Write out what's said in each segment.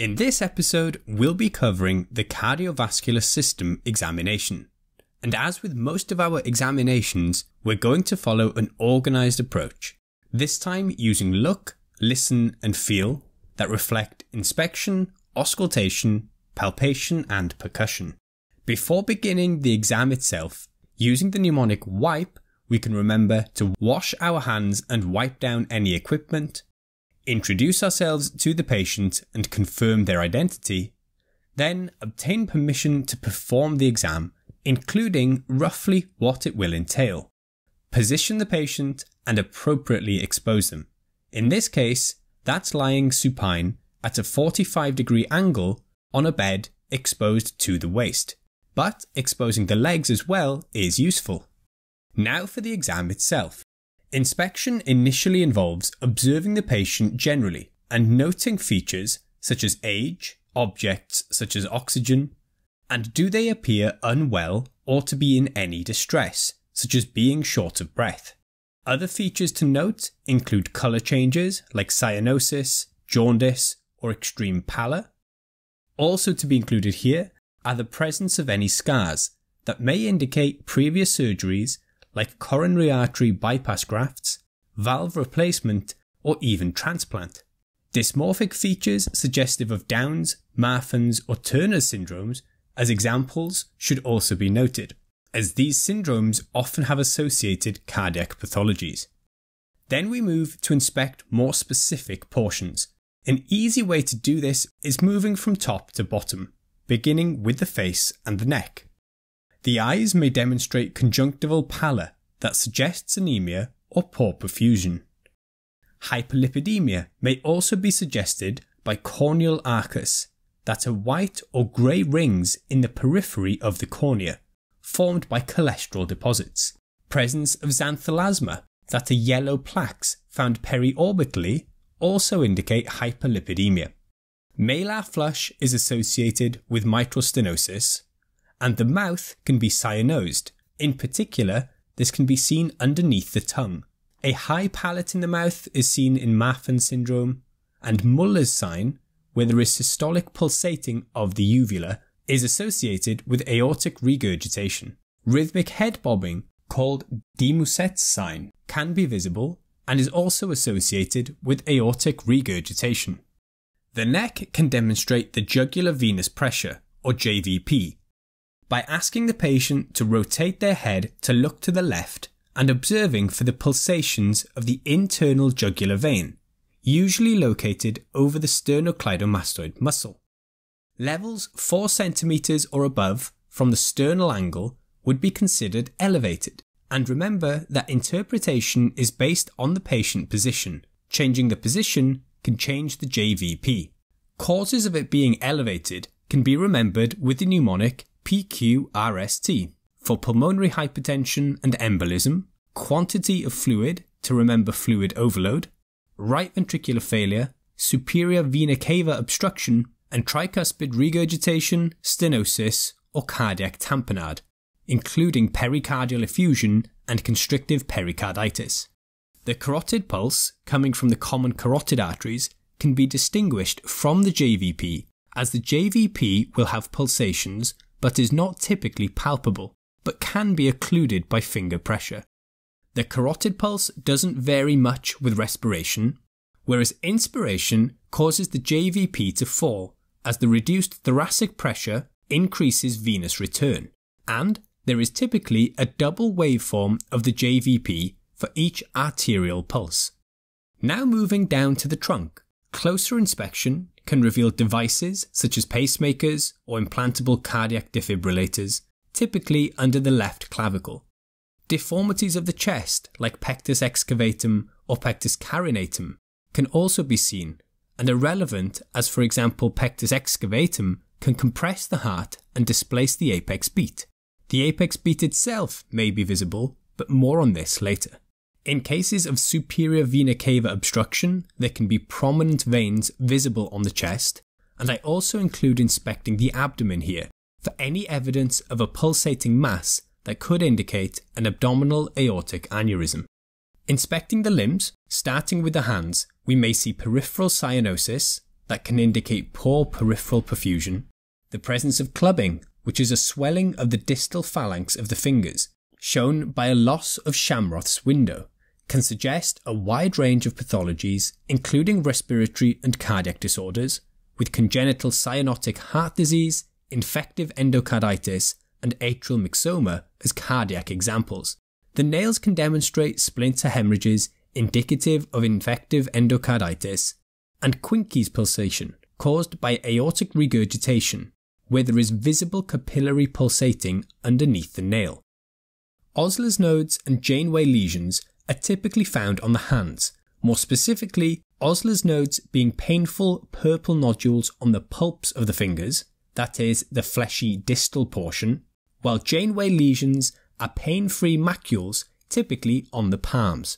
In this episode, we'll be covering the cardiovascular system examination. And as with most of our examinations, we're going to follow an organised approach, this time using look, listen and feel that reflect inspection, auscultation, palpation and percussion. Before beginning the exam itself, using the mnemonic WIPE, we can remember to wash our hands and wipe down any equipment, introduce ourselves to the patient and confirm their identity, then obtain permission to perform the exam, including roughly what it will entail, position the patient and appropriately expose them. In this case, that's lying supine at a 45-degree angle on a bed exposed to the waist, but exposing the legs as well is useful. Now for the exam itself. Inspection initially involves observing the patient generally and noting features such as age, objects such as oxygen, and do they appear unwell or to be in any distress, such as being short of breath. Other features to note include colour changes like cyanosis, jaundice, or extreme pallor. Also to be included here are the presence of any scars that may indicate previous surgeries like coronary artery bypass grafts, valve replacement, or even transplant. Dysmorphic features suggestive of Down's, Marfan's, or Turner's syndromes as examples should also be noted, as these syndromes often have associated cardiac pathologies. Then we move to inspect more specific portions. An easy way to do this is moving from top to bottom, beginning with the face and the neck. The eyes may demonstrate conjunctival pallor that suggests anemia or poor perfusion. Hyperlipidemia may also be suggested by corneal arcus, that are white or grey rings in the periphery of the cornea, formed by cholesterol deposits. Presence of xanthelasma, that are yellow plaques found periorbitally, also indicate hyperlipidemia. Malar flush is associated with mitral stenosis, and the mouth can be cyanosed. In particular, this can be seen underneath the tongue. A high palate in the mouth is seen in Marfan's syndrome, and Muller's sign, where there is systolic pulsating of the uvula, is associated with aortic regurgitation. Rhythmic head bobbing, called Demusset's sign, can be visible and is also associated with aortic regurgitation. The neck can demonstrate the jugular venous pressure, or JVP, by asking the patient to rotate their head to look to the left and observing for the pulsations of the internal jugular vein, usually located over the sternocleidomastoid muscle. Levels 4 cm or above from the sternal angle would be considered elevated, and remember that interpretation is based on the patient position. Changing the position can change the JVP. Causes of it being elevated can be remembered with the mnemonic PQRST for pulmonary hypertension and embolism, quantity of fluid to remember fluid overload, right ventricular failure, superior vena cava obstruction, and tricuspid regurgitation, stenosis, or cardiac tamponade, including pericardial effusion and constrictive pericarditis. The carotid pulse, coming from the common carotid arteries, can be distinguished from the JVP, as the JVP will have pulsations but is not typically palpable, but can be occluded by finger pressure. The carotid pulse doesn't vary much with respiration, whereas inspiration causes the JVP to fall as the reduced thoracic pressure increases venous return, and there is typically a double waveform of the JVP for each arterial pulse. Now moving down to the trunk, closer inspection can reveal devices such as pacemakers or implantable cardiac defibrillators, typically under the left clavicle. Deformities of the chest, like pectus excavatum or pectus carinatum, can also be seen and are relevant as, for example, pectus excavatum can compress the heart and displace the apex beat. The apex beat itself may be visible, but more on this later. In cases of superior vena cava obstruction, there can be prominent veins visible on the chest, and I also include inspecting the abdomen here for any evidence of a pulsating mass that could indicate an abdominal aortic aneurysm. Inspecting the limbs, starting with the hands, we may see peripheral cyanosis, that can indicate poor peripheral perfusion, the presence of clubbing, which is a swelling of the distal phalanx of the fingers, shown by a loss of Shamroth's window, can suggest a wide range of pathologies, including respiratory and cardiac disorders, with congenital cyanotic heart disease, infective endocarditis, and atrial myxoma as cardiac examples. The nails can demonstrate splinter hemorrhages indicative of infective endocarditis and Quincke's pulsation caused by aortic regurgitation, where there is visible capillary pulsating underneath the nail. Osler's nodes and Janeway lesions are typically found on the hands, more specifically Osler's nodes being painful purple nodules on the pulps of the fingers, that is, the fleshy distal portion, while Janeway lesions are pain-free macules, typically on the palms.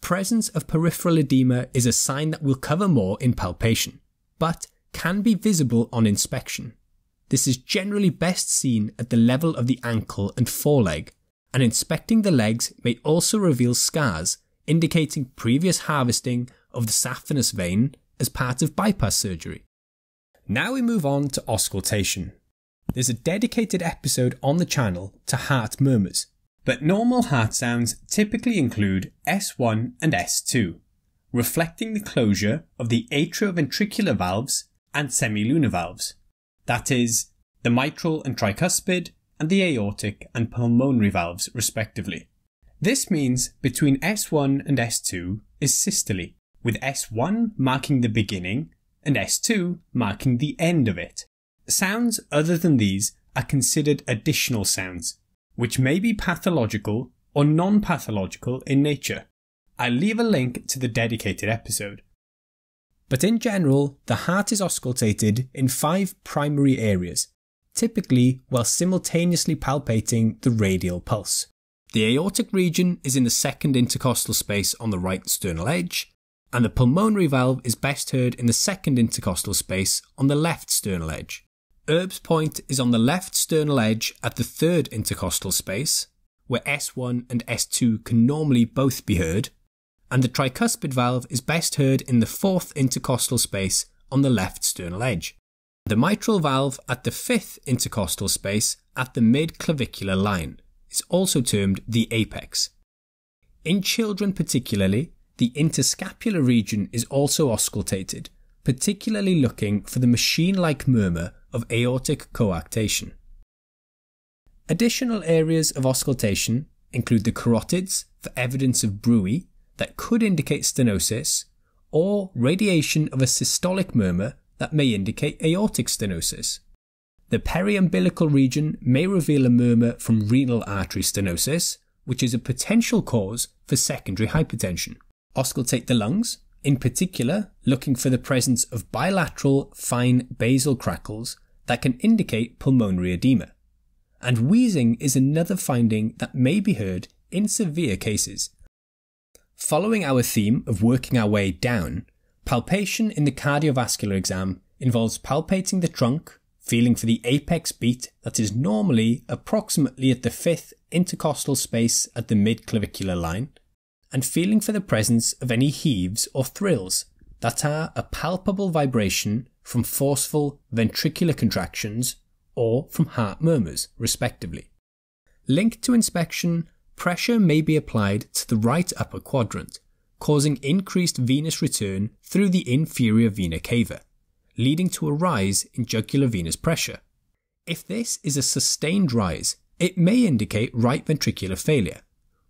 Presence of peripheral edema is a sign that we'll cover more in palpation, but can be visible on inspection. This is generally best seen at the level of the ankle and foreleg, and inspecting the legs may also reveal scars, indicating previous harvesting of the saphenous vein as part of bypass surgery. Now we move on to auscultation. There's a dedicated episode on the channel to heart murmurs, but normal heart sounds typically include S1 and S2, reflecting the closure of the atrioventricular valves and semilunar valves, that is, the mitral and tricuspid and the aortic and pulmonary valves respectively. This means between S1 and S2 is systole, with S1 marking the beginning and S2 marking the end of it. Sounds other than these are considered additional sounds, which may be pathological or non-pathological in nature. I'll leave a link to the dedicated episode. But in general, the heart is auscultated in 5 primary areas, typically while simultaneously palpating the radial pulse. The aortic region is in the second intercostal space on the right sternal edge, and the pulmonary valve is best heard in the second intercostal space on the left sternal edge. Erb's point is on the left sternal edge at the third intercostal space, where S1 and S2 can normally both be heard, and the tricuspid valve is best heard in the fourth intercostal space on the left sternal edge. The mitral valve at the fifth intercostal space at the mid-clavicular line is also termed the apex. In children particularly, the interscapular region is also auscultated, particularly looking for the machine-like murmur of aortic coarctation. Additional areas of auscultation include the carotids for evidence of bruit that could indicate stenosis, or radiation of a systolic murmur that may indicate aortic stenosis. The periumbilical region may reveal a murmur from renal artery stenosis, which is a potential cause for secondary hypertension. Auscultate the lungs, in particular looking for the presence of bilateral fine basal crackles that can indicate pulmonary edema. And wheezing is another finding that may be heard in severe cases. Following our theme of working our way down, palpation in the cardiovascular exam involves palpating the trunk, feeling for the apex beat that is normally approximately at the fifth intercostal space at the mid-clavicular line, and feeling for the presence of any heaves or thrills that are a palpable vibration from forceful ventricular contractions or from heart murmurs, respectively. Linked to inspection, pressure may be applied to the right upper quadrant, causing increased venous return through the inferior vena cava, leading to a rise in jugular venous pressure. If this is a sustained rise, it may indicate right ventricular failure,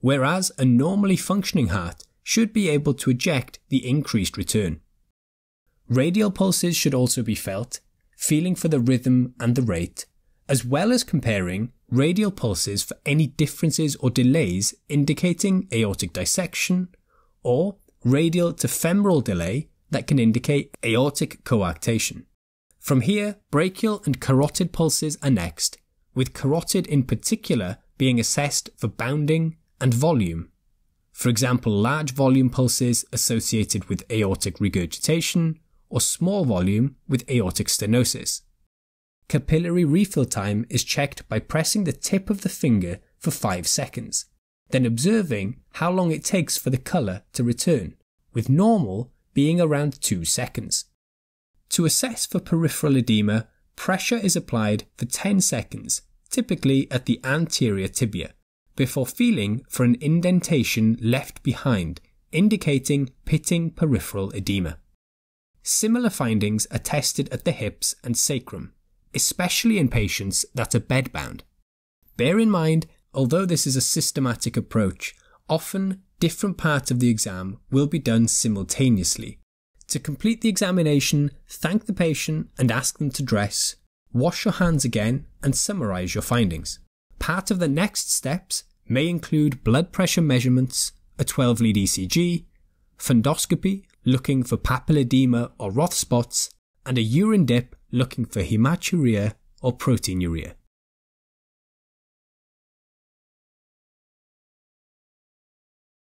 whereas a normally functioning heart should be able to eject the increased return. Radial pulses should also be felt, feeling for the rhythm and the rate, as well as comparing radial pulses for any differences or delays indicating aortic dissection, or radial to femoral delay that can indicate aortic coarctation. From here, brachial and carotid pulses are next, with carotid in particular being assessed for bounding and volume. For example, large volume pulses associated with aortic regurgitation or small volume with aortic stenosis. Capillary refill time is checked by pressing the tip of the finger for 5 seconds, then observing how long it takes for the colour to return, with normal being around 2 seconds. To assess for peripheral edema, pressure is applied for 10 seconds, typically at the anterior tibia, before feeling for an indentation left behind, indicating pitting peripheral edema. Similar findings are tested at the hips and sacrum, especially in patients that are bedbound. Bear in mind, although this is a systematic approach, often different parts of the exam will be done simultaneously. To complete the examination, thank the patient and ask them to dress, wash your hands again, and summarize your findings. Part of the next steps may include blood pressure measurements, a 12-lead ECG, fundoscopy looking for papilledema or Roth spots, and a urine dip looking for hematuria or proteinuria.